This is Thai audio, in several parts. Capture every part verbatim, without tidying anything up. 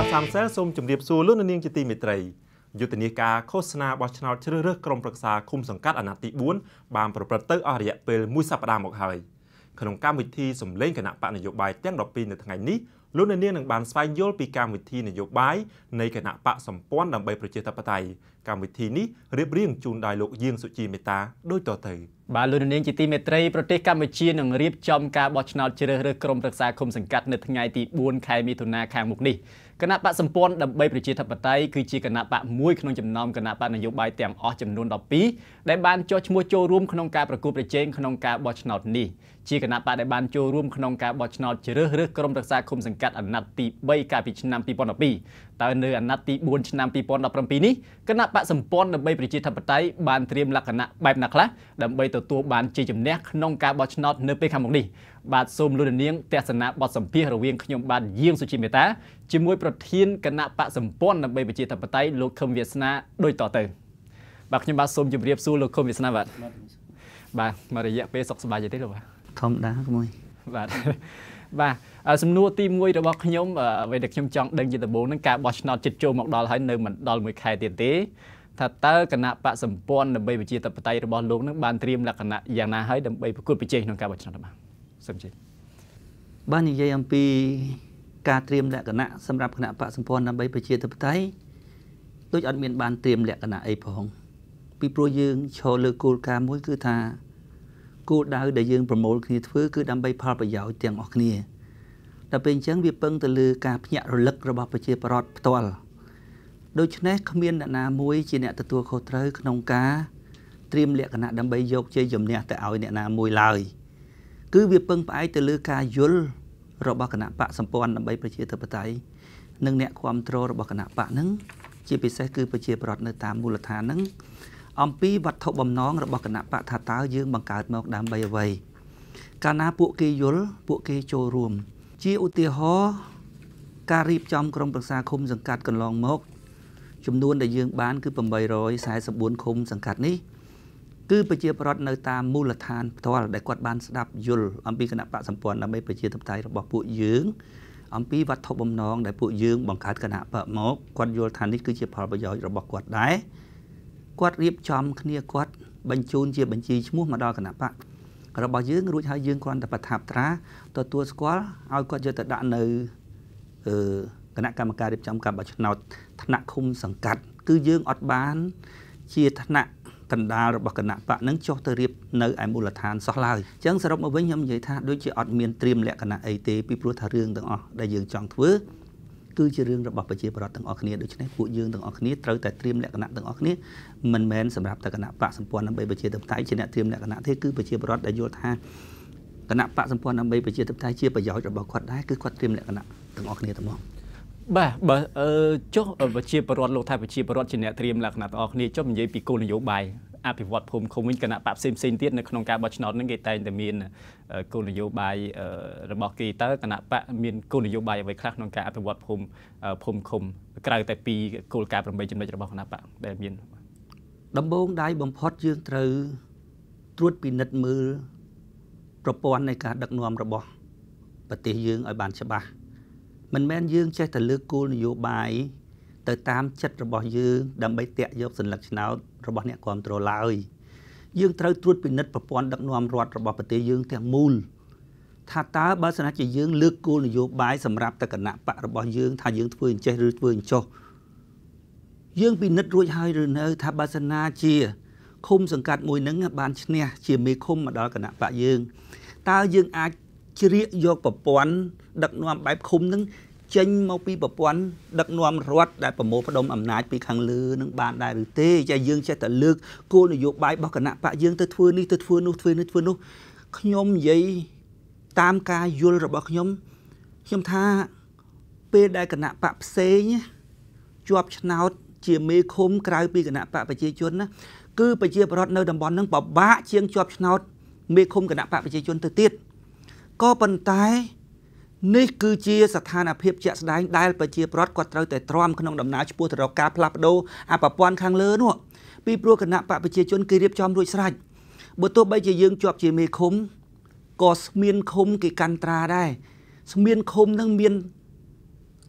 าสามแสนสมจุ่มเดียบซูลุ่นนิ่งจิตติมิตรยุตินิกาโฆษณาบอชนาชื่อเรื่องกรมปรึกษาคุมสังกัดอนาติบุญบางประประเตอร์อารยะเปิลมุสัปดาห์หมกหายขนมก้ามวิธีสมเล่นขณะปะนโยบายเตี้ยงดอกปีในทางนี้ลุ่นนิ่งหนังบานสไปโยลปีการวิธีนโยบายในขณะปะสมป้อนดังใบประเจตปไตยการวิธีนี้เรียบเรียงจูนไดโลกยิงสุจีเมตาโดยต่อเตยบาลูนนิ่งจิตติเมตรีประเทศกัมพูชีหนังเรียบจอมการบอชนาชื่อเรื่องกรมปรึกษาคุมสังกัดในทางนี้บุญใครมีทุนนาแข่งหมกนี้คณะปะสมปนดับใบปริจิตปไตยคือชีคณะปะมุ้ยขนมจำนำคณะปะนโยบายเตียงออจำนวนดอกปีได้บานโจชมัวโจร่วมขนมการประกวดประเจงขนมการบอชนอตนี่ชีคณะปะได้บานโจร่วมขนมการบอชนอตเชื่อเรื่องกรมรักษาคุมสังกัดอนาติใบการพิจนามปีปอนดอกปีแต่เนื้ออนาติบุญชนามปีปอนดอกปีนี้คณะปะสมปนดับใบปริจิตปไตยบานเตรียมหลักคณะแบบหนักละดับใบตัวตัวบานชีจำแนกขนมการบอชนอตเนื้อไปคำบอกนี้บาดซูมลุนเนียงแต่สนะบอดสัมพีหรือเวียงขยมบาดเยี่ยงสุชิเมตาจิมวยประเทศคณะปะสมปนนำไปปฏิจจปไตยโลกคมเวียสนาโดยต่อเติมบาดขยมบาดซูมจิมเรียบสู้โลกคมเวียสนาบาดบาดมาระยะเป๊ะสกสบายใจได้หรือเปล่าทำได้ก็มวยบาดบาดสมนุตีมวยระบบขยมไปเด็กขยมจังเดินจิตตะบูนักการบอชนอจิตโจมอกดอลให้เนิมดอลมวยไข่เตียนเต้ถ้าเตอคณะปะสมปนนำไปปฏิจจปไตยระบบโลกนักบานเตรียมหลักคณะอย่างน่าให้นำไปประกวดปฏิจจนงการบอชนอมาบ้านใหญ่อัมพีการเตรียมแหลกคณะสำหรับคณะปะสมพรนำไปประเชียตปไตยโดยอัดเมียนบานเตรียมแหลกคณะไอพองปีโปรยืงโชว์เลือกกูการมุ้ยคือทากูดาวเดียงประโมลคณีเพื่อคือนำไปพาประยาวเตียงออกเนียแต่เป็นเชิงวิเปิงตะลือการพิญญาระลึกระบบประเชียปรอดตัวโดยชนะขมิ้นนานามุ้ยจีเนตตัวโคตรเลยขนมกาเตรียมแหลกคณะนำไปยกเจยมเนี่ยแต่เอาเนี่ยนามุ้ยลายคือวิปงไปแต่ลือกายุลระบบคณะปะสัมปวันใบประเชียตปไตยหนึ่งเนี่ยความโตระบบคณะปะนั้นจีพิเศษคือประเชียปรอดในตามมูลฐานนั้นอัมพีวัดทบบำน้องระบบคณะปะทาตายืงบังการมอกดามใบไว้การนาปุกียุลปุกีโจรวมจีอุติหอการรีบจอมกรมปรึกษาคมสังกัดกันลองมอกจำนวนได้ยืงบ้านคือประมาณร้อยสายสมบูรณ์คมสังกัดนี้คือประเชียปรอดในตามมูลฐานทว่าได้กวาดบ้านสดับยุลอัมพีคณะปะสัมปวันนำไปประเชียตปไตยระบบผู้ยืงอัมพีวัดทบบำน้องได้ผู้ยืงบังคับคณะปะมกกวาดยุลฐานนี้คือเชียพอประยอยระบบกวาดได้กวาดเรียบจอมคณีกวาดบรรจุนเชียบัญชีชั่วโมงมาดอคณะปะระบบยืงรู้หายืงกวาดแต่ประทับตราตัวตัวสกอลเอากวาดเจอแต่ด่านในคณะกรรมการเรียบจอมการบัญชนาธนาคุมสังกัดคือยืงอดบ้านเชียธนาตันดาระบบคณะปะนั้นโจทย์เรียบในไอมูลฐานสลายจังสรุปมาไว้ยำใหญ่ท่าโดยจะอดเมียนเตรียมแหลกคณะไอเตปีปลุกทาเรื่องต่างออกได้ยืงจองทั่วคือจะเรื่องระบบประเชียปรอดต่างออกนี้โดยใช้ผู้ยืงต่างออกนี้เติร์แต่เตรียมแหลกคณะต่างออกนี้มันแม้นสำหรับแต่คณะปะสัมปวนนำไปประเชียตไตชนะเตรียมแหลกคณะที่คือประเชียปรอดได้โยธาคณะปะสัมปวนนำไปประเชียตไตเชี่ยประยอยระบบควัดได้คือควัดเตรียมแหลกคณะต่างออกนี้ต่างมองบ่บ่เออเจ้าประชีพรอดโลกไทยประชีพรอดชนะเตรียมหลักหนาออกนี่เจ้ามันยิ่งปีกูนโยบายอภิวัตภูมิคงวินคณะปรับซิมซินเตี้ยในขนมการบอชนอตนั่งเกตัยแต่มีนกูนโยบายระบบกีตาร์คณะปะมีนกูนโยบายไว้คลาดขนมการอภิวัตภูมิภูมิคมกลางแต่ปีกูการประเมินจำนวนระบบคณะปะได้มีนดำบงได้บ่มพอดยื่นเตอตรวจปีนัดมือประปอนในการดักนวมระบบปฏิยื่นไอบานฉบับมันแม่นยืงใช้แต่เลือกกู้นโยบายแต่ตามจัดระบบยืงดำใบเตะยกสัญลักษณ์นาวระบบเนี่ยความตรลายยืงเท่าตรวจเป็นนัดประปอนดักนวมรอดระบบปฏิยืงแทงมูลถ้าตาบาสนาจะยืงเลือกกู้นโยบายสำหรับตะกันนะปะระบบยืงถ้ายืงฟื้นใจหรือฟื้นโจยืงเป็นนัดรวยหายหรือเนอถ้าบาสนาเชียคุมสังกัดมวยนังบานเนี่ยเชียมีคุมมาดอกันนะปะยืงตายืงอาเรียกยกประปอนดักนวมใบคุมนั้นเจนมาปีประปอนดักนวมรวดได้ประโมพดมอำนาจปีขังลือนังบานได้หรือเต้ใจยืงใจแต่เลือกกู้นโยบายบักขณะปะยืงเตทเวนี่เตทเวนุเตทเวนุเตทเวนุขยมใหญ่ตามกายยุลระบบขยมขยมท่าเปได้ขณะปะเซเนี่ยจวบชนาวเจียเมคมกลายปีขณะปะประเจจนนะคือประเจปรอดในดับบอลนังปะบ้าเชียงจวบชนาวเมคมขณะปะประเจจนเตติดก็ปัญไตนี่คือเจียสถานอภิเจษฎาได้ไปเจียปรอดกวาดเราแต่ตรอมขนมดำน้ำชิบูตรอกาพลับโดอาปะปอนคังเลือนัวปีปลัวคณะปะไปเจียจนกีเรียบจอมด้วยสลายบทตัวใบเจียยืงจอบเจียเมคมก็สมีนคมกีกันตราได้สมีนคมทั้งเมียน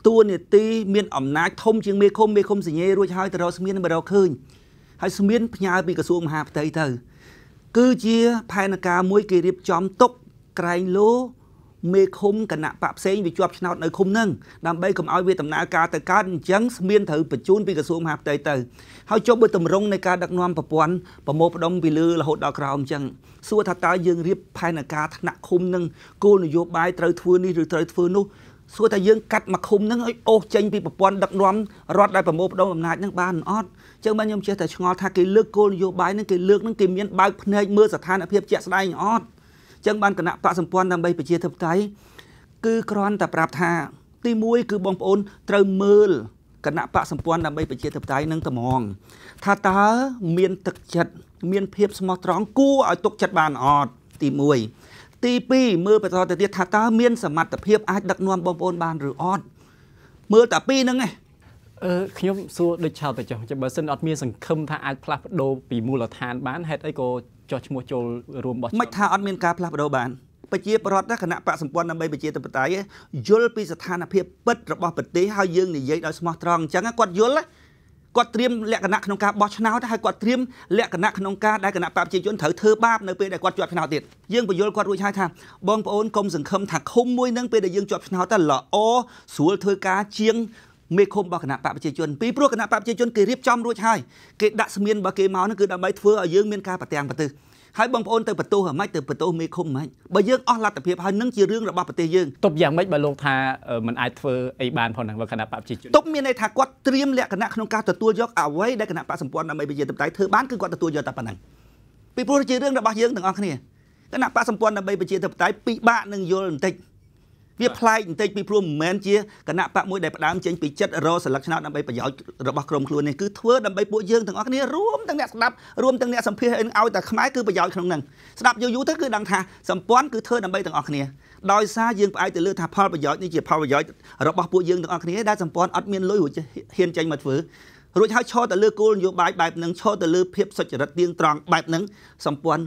ตัวเนี่ยตีเมียนอ่ำนักทมเชียงเมฆคมเมฆคมสิเย่รู้ใช่แต่เราสมีนมาเราเคยให้สมีนพญาปีกระทรวงมหาไทยเธอคือเชียภายในการมวยกีรีบจอมตกไกลโลเมฆคมกันหนักปะเซงไปจวบชนะในคมนึ่งนำไปกับเอาเวตำนาการแต่การจังสมีนเธอปัจจุบันปีกระทรวงมหาไทยเธอเขาจบไปตำรงในการดักนวมประปวนประโมปดมปีลือละหดดาวกราวจังส่วนทัตตายังรีบภายในการถนัดคมนึ่งกูนโยบายเตยทวนนี่หรือเตยทวนนู้ส่วนแต่ยังกัดมาคุมนั่งโอ้เจงปีปปอนดักน้อมรอดได้ประโมทดอมอำนาจนั่งบ้านออดเจ้าบ้านยมเชื่อแต่ชงอทากิเลือกโกนโยบายนั่งกิเลือกนั่งกิมยันบายในเมื่อสถานอภิเษกสลายออดเจ้าบ้านคณะปะสมพรนำใบไปเชียร์ทับไทยคือกรอนแต่ปราบทาตีมวยคือบองโอนเตรมือคณะปะสมพรนำใบไปเชียร์ทับไทยนั่งตะมองทาตาเมียนตักจัดเมียนเพียบสมอตรองกู้เอาตกจัดบ้านออดตีมวยตีปีเมื่อไปตอนแต่เดียดทาตาเมียนสมัติเพียบอาจดักนวมบอมโอนบานหรือออดเมื่อแต่ปีนั่งไงเออขยมสู้โดยชาวแต่จะจะเบอร์เซนออดเมียนสังคมทางอาจพลับโดปีมูลฐานบ้านเฮตไอโกจอชมัวโจรวมบอไม่ทาออดเมียนกาพลับโดบานไปเจี๊ยบรอดได้ขณะปะสมปวนนำไปไปเจี๊ยบตับไตยุลปีสถานเพียบปิดระบบปฏิหายึงในยัยดาวสมอตรองจังกวดยุลเลยกวดเตรียมแหลกขณะขนมกาบอชนาวได้กวดเตรียมแหลกขณะขนมกาได้ขณะปราบเจียนเถอเธอบ้าในปีได้กวดจวบชนาวติดยื่งประโยชน์กวดรู้ใช้ทางบองปอนกรมสังคมถักคมมวยนั่งปีได้ยื่งจวบชนาวตลอดโอสัวเธอกาเชียงเมฆคมบอขณะปราบเจียนปีพรุ่งขณะปราบเจียนเกริบจอมรู้ใช้เกดัสเมียนบาเกเมานั่นคือดำใบเฟือยื่งเมียนกาปะเตียงปะตือให้บองปอนเติบประตูหาไม่เติบประตูเมฆคมไหมบะยื่งอ้อลัดแต่เพียบให้นั่งเจียเรื่องระบาดปะเตยยื่งตบอย่างไม่บาลงทาเออมันไอเฟือไอบานพอหนังบอขณะปราบเจียนตบเมียในทากวดเตรียมแหลกขณะขนมกาตัวยกเอาไว้ได้ขณะปะสมปวนนำไปไปเยือนตับไตเธอบ้านคือกวาดตัวยอดตับปนังปีพูดจีเรื่องระบาดเยอะถึงอันนี้ขณะปะสมปวนนำไปไปเยือนตับไตปีบ้านหนึ่งโยนติดเวียพลายติดปีพูดเหมือนเจียขณะปะมวยได้ประดามเจียนปีจัดรอสลักชนะนำไปประหยัดระบาดกลมกลืนนี่คือทั่วดำไปปวดเยอะถึงอันนี้รวมตั้งแต่สนับรวมตั้งแต่สัมเพลเอาแต่ขมายคือประหยัดขนมหนึ่งสนับยูยูถ้าคือดังท่าสมปวนคือเธอดำไปถึงอันนี้ดอยซายืงไปแต่เลือดท่าพอประหยัดนี่เจียพอประหยัดระบาดปวดเยอะถึงอันนี้ได้สมปวนอัดเมียนลอยหัวเฮียนใจมัดฝือรู้ใช้ชอแต่เลือกกูนโยบายแบบหนึ่งชอแต่เลือกเพียบสจริตเตียงตรองแบบหนึ่งสมปวน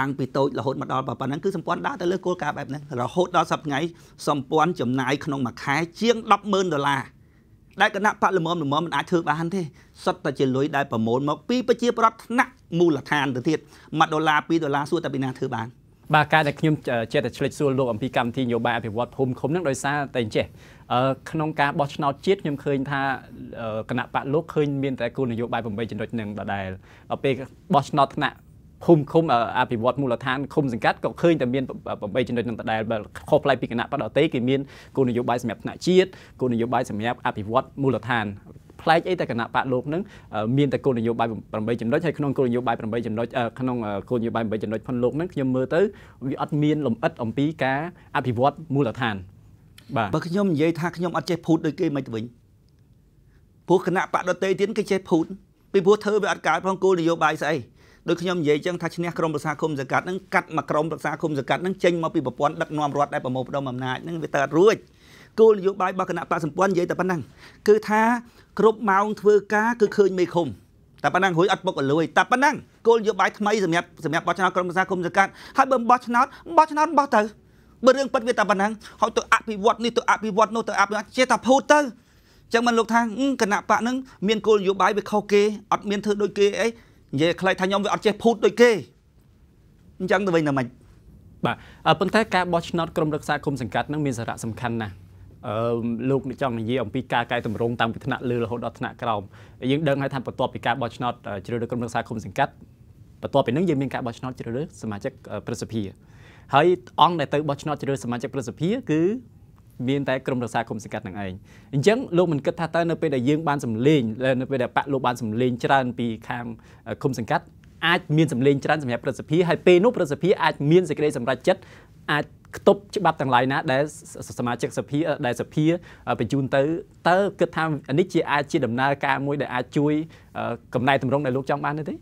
ต่างปีโตละหดมาดอแบบนั้นคือสมปวนได้แต่เลือกกูนกาแบบนั้นละหดดอสับไงสมปวนจำนายขนมหมักขายเชียงดับเมินดอลลาร์ได้กันนะปะละมอมละมอมมันอาจเถื่อนบ้านที่สัตย์เจริญได้ประมูลมาปีประเจี๊ยบรัฐนักมูลฐานตัวเทียบมาดอลลาร์ปีดอลลาร์สู้แต่ปีนาเถื่อนบ้านบางการแต่ขยมเจตชลิตส่วนโลกอัมพีกรรมที่โยบายอภิวัตภูมิคมนั่งโดยซาแต่เจขนมกาบอชนอจิตยังเคยท่าขณะปะโลกเคยมีแต่กูนโยบายผมไปจนโดยหนึ่งแต่ใดเอาไปบอชนอขณะภูมิคมอภิวัตมูลฐานคมสังกัดก็เคยแต่มีผมไปจนโดยหนึ่งแต่ใดขอบลายปีขณะปะดอเต้ก็มีกูนโยบายสมัยขณะจิตกูนโยบายสมัยอภิวัตมูลฐานพลายไอ้แต่ขณะปะโลกนั้นมีแต่กูนโยบายผมไปจนโดยใช้ขนมกูนโยบายผมไปจนโดยขนมกูนโยบายผมไปจนโดยพันโลกนั้นยมมือตื้อวิอัดมีนลมอัดอมปีกาอภิวัตมูลฐานบ่าขยมยัยท่าขยมอัดใจพูดโดยเกย์ไม่ถึงพวกคณะปะดเตยเตียนก็ใจพูดไปพวกเธอไปอัดการพองกูนโยบายใส่โดยขยมยัยจังทัชเนียกรมประชาคมสกัดนั้นกัดมากรมประชาคมสกัดนั้นเจงมาปีบปอนดักนวมรอดได้ประมวลดอมอำนาจนั้นไปตัดรุ่ยกูนโยบายบางคณะปะสมปวนยัยแต่ปนังคือท่าครบเมาเถื่อกาคือเคยไม่คมแต่ปนังหวยอัดปกเลยแต่ปนังโกนโยบายทำไมสมัยสมัยบอชนอตกรมประชาคมจัดการให้เบิ่มบอชนอตบอชนอตบอเตอร์เบิ่มเรื่องปัจเวตาปนังเขาตัวอภิวัตนี่ตัวอภิวัตโนตัวอภิวัตเจตาพูดเตอร์จังมันลงทางขณะปะนั้นเมียนโกนโยบายไปเข้าเกย์อัดเมียนเธอโดยเกย์ไอ้เย่ใครทายยอมไปอัดเจพูดโดยเกย์จังตัวเองทำไมบ่าปัญหาการบอชนอตกรมประชาคมสังกัดนั้นมีสาระสำคัญนะลูกในจังยี่องปีกาไกลตำรงตามพิธนาเลือหดอัตนากรรมยิ่งเดินให้ทำประตูปีกาบอชนอตจิรุดกรมสาคมสังกัดประตูเป็นนักยืมเงินกาบอชนอตจิรุดสมาชิกประสิทธิให้อองในตัวบอชนอตจิรุดสมาชิกประสิทธิคือเมียนแต่กรมรักษาความสังกัดนั่นเองจังลูกมันก็ท่าตาเนไปได้ยืมบ้านสำเร็จและเนไปได้ปะลูกบ้านสำเร็จจานปีคางความสังกัดอาจเมียนสำเร็จจานสำเร็จประสิทธิให้เปนุประสิทธิอาจเมียนสเกเรสำหรับจัดอาจตบฉบับต่างหลายนะได้สมาชิกสภาได้สภาไปจูนเตอร์เตอร์ก็ทำอันนี้จีอาจีดำนาการมวยได้อาจุยกับนายตำรวจในลูกจ้างบ้านนี่ที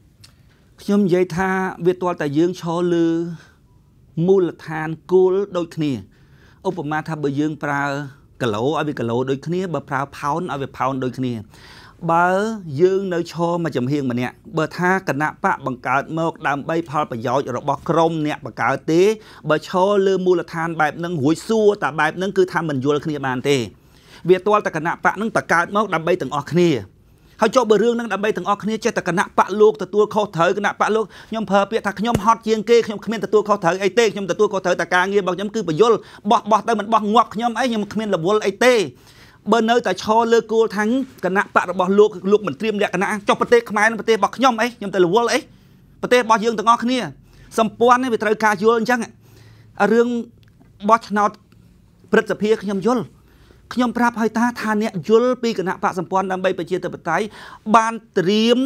ขยมยัยท่าเวตัวแต่ยืงชอลือมูลฐานกูลโดยขณีอุปมาทำใบยืงปลากะโหลเอาไปกะโหลโดยขณีใบปลาพาวน์เอาไปพาวน์โดยขณีใบยืงในชอมาจำเฮียงมาเนี่ยใบท่ากระนาปะบังการเมกดำใบพอประโยชน์ระบบกรมเนี่ยประกาศเตะใบชอเลือมูลฐานแบบนั้นหวยซัวแต่แบบนั้นคือทำเหมือนยูร์คเนียบานเตะ เวียตัวแต่ขณะปะนั่งตะการเมาดับใบถึงออกนี่เขาโจบเรื่องนั่งดับใบถึงออกนี่เจ้าแต่ขณะปะลูกแต่ตัวเขาเถยขณะปะลูกยมเพอเปียทักยมฮอตเยียงเกยยมเขมีนแต่ตัวเขาเถยไอเต้ยมแต่ตัวเขาเถยตะการเงี้ยบอกยมคือประโยชน์บอกบอกแต่เหมือนบอกงวกยมไอยมเขมีนระบวนไอเต้เบอร์เนอร์แต่ชอเลกูทั้งคณะปะบอกลูกลูกเหมือนเตรียมเด็กคณะจบประเทศขมายประเทศบอกยมไอยมแต่ระบวนไอประเทศบอกเยียงแต่งอนี่สมปวนนี่ไปตรายการยุ่งจังเรื่องบอชนอตประเสพีขยมยุ่งขยมพระภัยตาทานเนี่ยยุ่งปีคณะปะสมปวนนำไปไปเชียร์ตะปไตบานเตรียม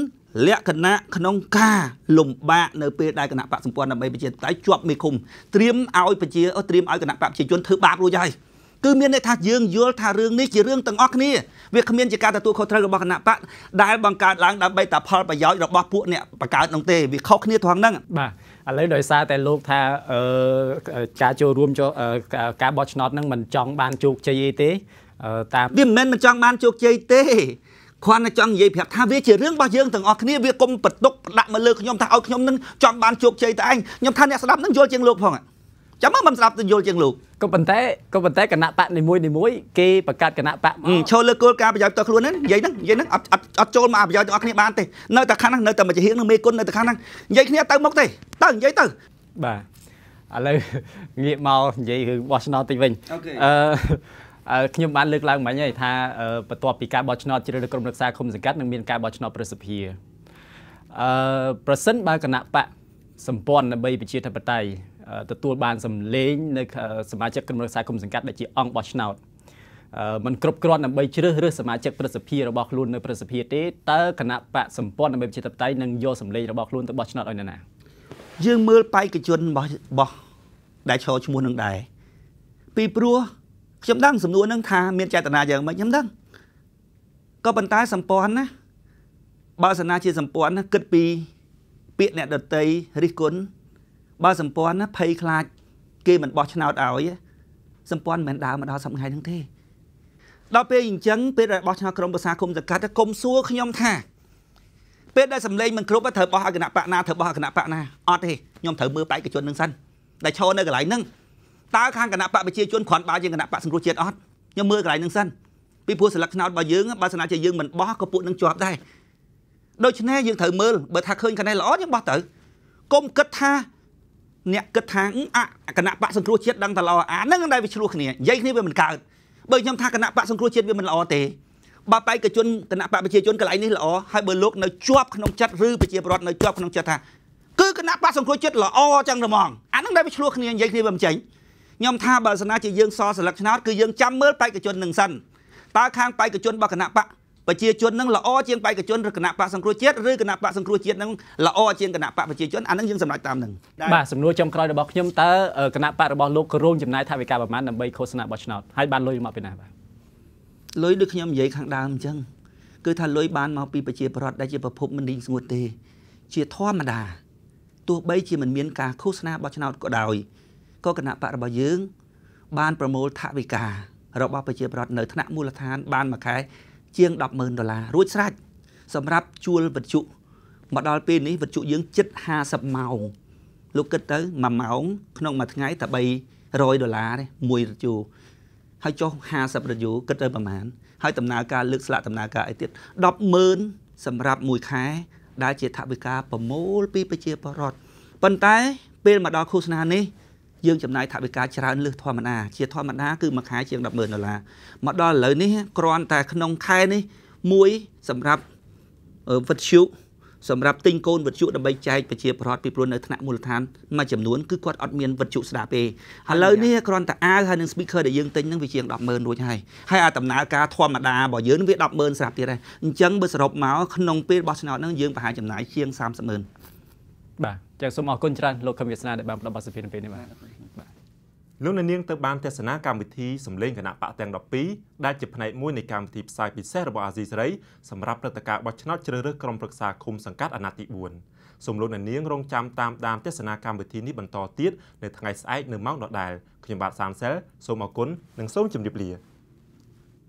และคณะขนมกาลมบะเนเปได้คณะปะสมปวนนำไปไปเชียร์ตะไตจวบไม่คุมเตรียมเอาไปเชียร์เอาเตรียมเอาคณะปะเชียร์จนถือบาปรู้ใจคือเมียนในทางยืงยื้อทางเรื่องนี้จีเรื่องต่างออกนี่เวียดเมียนจากการแต่ตัวเขาเทระบอกขณะปะได้บางการล้างดับใบตาพอไปย้อยระบอกพวกเนี่ยประกาศน้องเตยวิเคราะห์นี่ทางนั่งมาอะไรโดยซาแต่ลูกทาการโจรวมโจการบอชน็อตนั่งมันจองบานจุกใจเตยตามดิมเมนมันจองบานจุกใจเตยความในจองเยียบทางเวียจีเรื่องบางเรื่องต่างออกนี่เวียกลมปัดตกปัดมาเลือกยมทางเอายมนั่งจองบานจุกใจแต่อันยมทางเนี่ยสลับนั่งโยนเจียงลูกพองจะมาบำรับตัวโยนเจียงลูกก็เป็นแต่ก็เป็นแต่คณะปะในมวยในมวยเกย์ประกาศคณะปะโชว์เลือกการประหยัดตัวครัวนั้นยัยนั้นยัยนั้นอัดอัดอัดโจมมาประหยัดตัวอักเนบานเตะเนื้อตะข้างนั้นเนื้อตะมันจะเฮียงเนื้อเมกุลเนื้อตะข้างนั้นยัยเนี้ยเติมมกเตะเติมยัยเติมบ่าอะไรเงียบเมายัยคือบอชนอติวินขยมบ้านเลือกลางหมายยัยท่าประตัวปีการบอชนอจิรกรมรักษาคมสังกัดหนึ่งมีการบอชนอประสิทธิประสิทธิ์บางคณะปะสัมปอนใบปิจิตรปไตยตัวบานสำเร็จในสมาชิกกรมรักษาคมสังกัดได้จีอองบอชนาดมันกรบกรอนนำไปเชื่อเรื่องสมาชิกประสิทธิเราบอกลุ่นในประสิทธิที่เตอคณะปะสัมปอนนำไปจิตใต้นังโยสำเร็จเราบอกลุ่นตัวบอชนาดอ่อยนั่นน่ะยื่นมือไปกิจวนบอบอได้โชว์ชมูนังได้ปีปลัวจำดั้งสำนวนนังทาเมียนใจตนาอย่างไม่จำดั้งก็บรรทายสัมปอนนะบาสนาชีสัมปอนนะเกิดปีเปียเนี่ยเดตัยริกุลบาสัมปอนนะเพยคลาเกมันบอชนาวเอายสัมปอนเหมือนดาวมันดาวสำคัญทั้งที่เราเปย์หญิงจังเปย์ได้บอชนาวกรมประชาคมจักรกรมซัวขยมท่าเปย์ได้สำเร็จมันครบว่าเธอปะหากระปะนาเธอปะหากระปะนาออดเฮยมเธอมือไปกับจวนนึงสั้นได้โชว์ได้กระไรนึงตาข้างกระปะไปเชียร์จวนขวัญปลาเชียร์กระปะสมรู้เชียร์ออดยมมือกระไรนึงสั้นพี่พูดสลักนาวบายืงบาสนาจะยืงมันบอชกระปุกนึงจอบได้โดยชนะยืงเธอมือเบอร์ทักขึ้นกันได้หรอยังบอเต๋อกรมกท่าเนี่ยกระถางอ่ะคณะปะสังครูเชียดดังตลอดอ่ะนั่งได้ไปชลูกเนี่ยยัยนี่เป็นเหมือนกันเบอร์ยำท่าคณะปะสังครูเชียดเป็นมันละอเตบาไปกระจนคณะปะไปเชียดจนกระไรนี่ละอให้เบอร์ลูกในจวบขนมจัดรื้อไปเชียบรอดในจวบขนมจัดท่าคือคณะปะสังครูเชียดละอจังระมองอ่ะนั่งได้ไปชลูกเนี่ยยัยนี่เป็นใจยำท่าบาสนาจีเยืองซอสลักชนะคือเยืองจำเมื่อไปกระจนหนึ่งสั้นตาข้างไปกระจนบาคณะปะไปเชียดจนนั่งละอเชียงไปกระจนคณะปะสังครูเชียดรื้อคณะปะสังครูเชียดนั่งละอเชียงคณะปะไปเชียดจนอ่ะนั่งยังสำหรับตามหนึ่งบ่าสำนวนจำครอยระบอกยมเตอคณะปะระบอกลูกร่วมจำนายทางวิการประมาณนำใบโฆษณาบอชนอตให้บ้านลอยมาเป็นอะไรลอยด้วยขยมใหญ่ข้างดามจังคือถ้าลอยบ้านมาปีไปเชียดประหลอดได้เชียดประพบมันดิ่งสงวนเตเชียดท่อมาด่าตัวใบเชียดมันเมียนกาโฆษณาบอชนอตก็ดาวก็คณะปะระบอกยืงบ้านประโมททางวิการระบอกไปเชียดประหลอดเนยธนมูลธานบ้านมาขายเชียงดับเมินดอลลาร์รู้ชัดสำหรับจูลวัตถุมาดอลปีนี้วัตถุยืงจิตหาสับเมาลูกเกิดเต๋อมาเมาขนมมาทั้งไงแต่ใบรอยดอลลาร์เนี่ยมวยวัตถุให้โจหาสับวัตถุเกิดเต๋อประมาณให้ตำนาการเลือกสละตำนาการไอติดดับเมินสำหรับมวยขายได้เจตวิกาประโมลปีไปเชียร์ปลอดปันไตเป็นมาดอลโฆษณานี้ยืงจำนายทวิกาชราเลือกทอมันอาเชียร์ทอมันอาคือมาขายเชียงดับเมินดอลลาร์มาดอลเลยนี่กรอนแต่ขนมไข่นี่มวยสำหรับวัตถุสำหรับติงโกนวัตถุดับใบใจไปเชียร์พรอดปีปรวนในธนมูลธานมาจำนวนคือกอดอดเมียนวัตถุสดาเปฮัลโหลนี่กรอนแต่อาฮันนึงสปิเกอร์ได้ยืงติงนั่งวิเชียงดับเมินด้วยใช่ให้อาตำนากาทอมันอาบ่เยอะนั่งวิดับเมินสลับที่ไรจังเบอร์สลบเมาขนมเปี๊ยบอชนอนั่งยืงไปหาจำนายเชียงสามสามหมื่นบ่าจากสมอกุญจรันโลกคำวิศนาได้บำบัดสปีนเป็นได้ไหมลูกในเนียงเติบบานเทศนากรรมวิธีสำเร็จขณะปะแตงดอกปีได้จับในมวยในการทีบสายปิเซระบบอาซีไรสำหรับรัตกาบอชนอตเจริญกรมปรึกษาคมสังกัดอนาติบุญสมลูกในเนียงรงจำตามตามเทศนากรรมวิธีนี้บรรทอเตี้ยในทางไอซ์ไอเนื้อเมาส์ดอกดายขยมบาดสามเซลสมอกุญหนึ่งส้มจุ่มดิบเลีย